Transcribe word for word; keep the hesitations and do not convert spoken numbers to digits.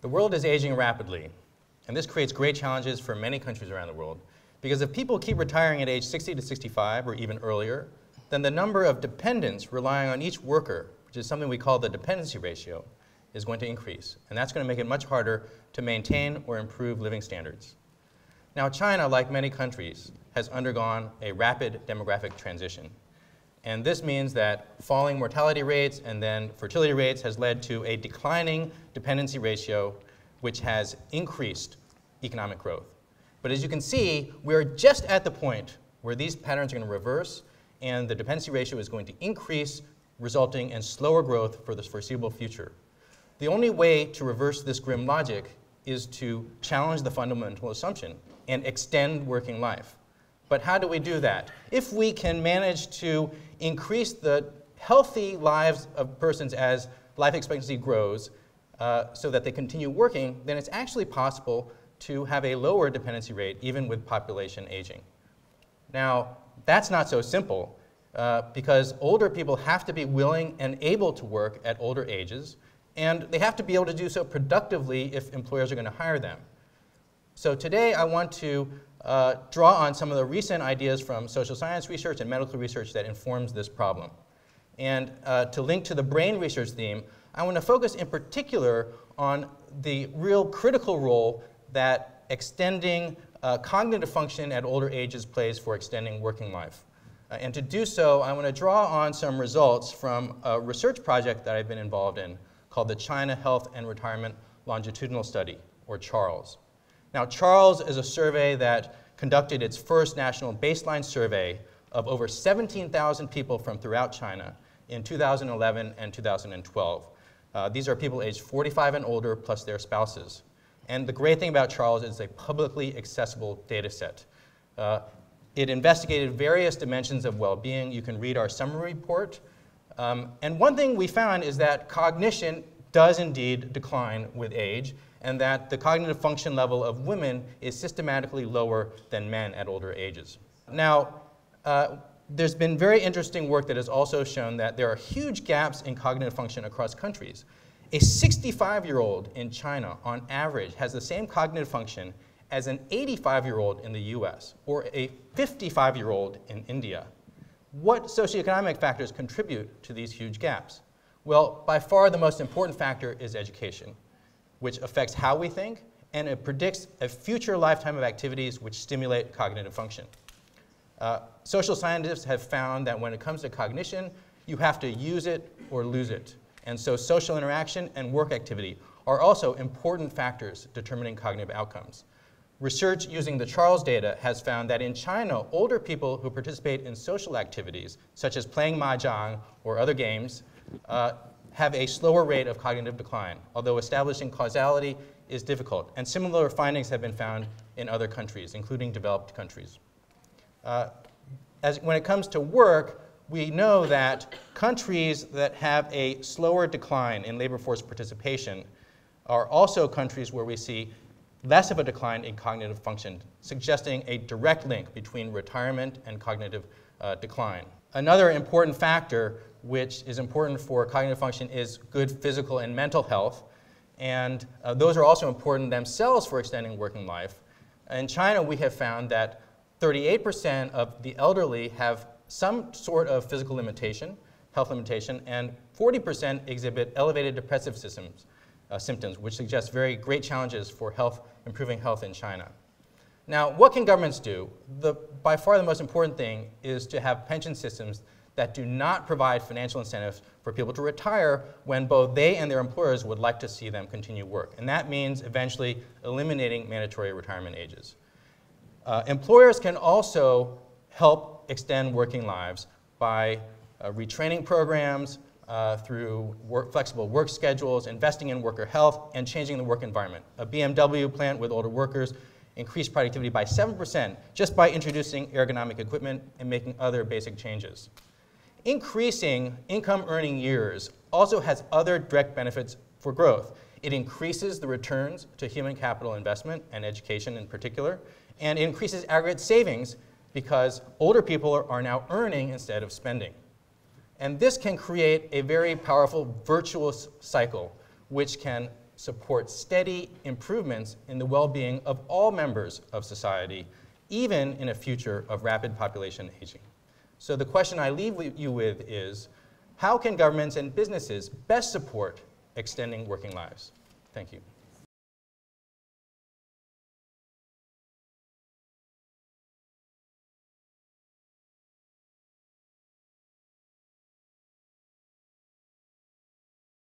The world is aging rapidly, and this creates great challenges for many countries around the world, because if people keep retiring at age sixty to sixty-five or even earlier, then the number of dependents relying on each worker, which is something we call the dependency ratio, is going to increase, and that's going to make it much harder to maintain or improve living standards. Now, China, like many countries, has undergone a rapid demographic transition, and this means that falling mortality rates and then fertility rates has led to a declining dependency ratio, which has increased economic growth. But as you can see, we're just at the point where these patterns are going to reverse, and the dependency ratio is going to increase, resulting in slower growth for the foreseeable future. The only way to reverse this grim logic is to challenge the fundamental assumption and extend working life. But how do we do that? If we can manage to increase the healthy lives of persons as life expectancy grows uh, so that they continue working, then it's actually possible to have a lower dependency rate even with population aging. Now, that's not so simple uh, because older people have to be willing and able to work at older ages, and they have to be able to do so productively if employers are going to hire them. So today I want to Uh, draw on some of the recent ideas from social science research and medical research that informs this problem. And uh, to link to the brain research theme, I want to focus in particular on the real critical role that extending uh, cognitive function at older ages plays for extending working life. Uh, and to do so, I want to draw on some results from a research project that I've been involved in called the China Health and Retirement Longitudinal Study, or CHARLS. Now, CHARLS is a survey that conducted its first national baseline survey of over seventeen thousand people from throughout China in two thousand eleven and two thousand twelve. Uh, these are people aged forty-five and older plus their spouses. And the great thing about CHARLS is a publicly accessible data set. Uh, it investigated various dimensions of well-being. You can read our summary report. Um, and one thing we found is that cognition does indeed decline with age, and that the cognitive function level of women is systematically lower than men at older ages. Now, uh, there's been very interesting work that has also shown that there are huge gaps in cognitive function across countries. A sixty-five-year-old in China, on average, has the same cognitive function as an eighty-five-year-old in the U S or a fifty-five-year-old in India. What socioeconomic factors contribute to these huge gaps? Well, by far the most important factor is education, which affects how we think, and it predicts a future lifetime of activities which stimulate cognitive function. Uh, social scientists have found that when it comes to cognition, you have to use it or lose it. And so social interaction and work activity are also important factors determining cognitive outcomes. Research using the CHARLS data has found that in China, older people who participate in social activities, such as playing mahjong or other games, uh, have a slower rate of cognitive decline, although establishing causality is difficult. And similar findings have been found in other countries, including developed countries. Uh, as, when it comes to work, we know that countries that have a slower decline in labor force participation are also countries where we see less of a decline in cognitive function, suggesting a direct link between retirement and cognitive uh, decline. Another important factor which is important for cognitive function is good physical and mental health, and uh, those are also important themselves for extending working life. In China, we have found that thirty-eight percent of the elderly have some sort of physical limitation, health limitation, and forty percent exhibit elevated depressive systems, uh, symptoms, which suggests very great challenges for health, improving health in China. Now, what can governments do? The, by far the most important thing is to have pension systems that do not provide financial incentives for people to retire when both they and their employers would like to see them continue work. And that means eventually eliminating mandatory retirement ages. Uh, employers can also help extend working lives by uh, retraining programs, uh, through work, flexible work schedules, investing in worker health, and changing the work environment. A B M W plant with older workers increased productivity by seven percent just by introducing ergonomic equipment and making other basic changes. Increasing income earning years also has other direct benefits for growth. It increases the returns to human capital investment and education in particular, and it increases aggregate savings because older people are, are now earning instead of spending. And this can create a very powerful virtuous cycle which can support steady improvements in the well-being of all members of society, even in a future of rapid population aging. So the question I leave you with is, how can governments and businesses best support extending working lives? Thank you.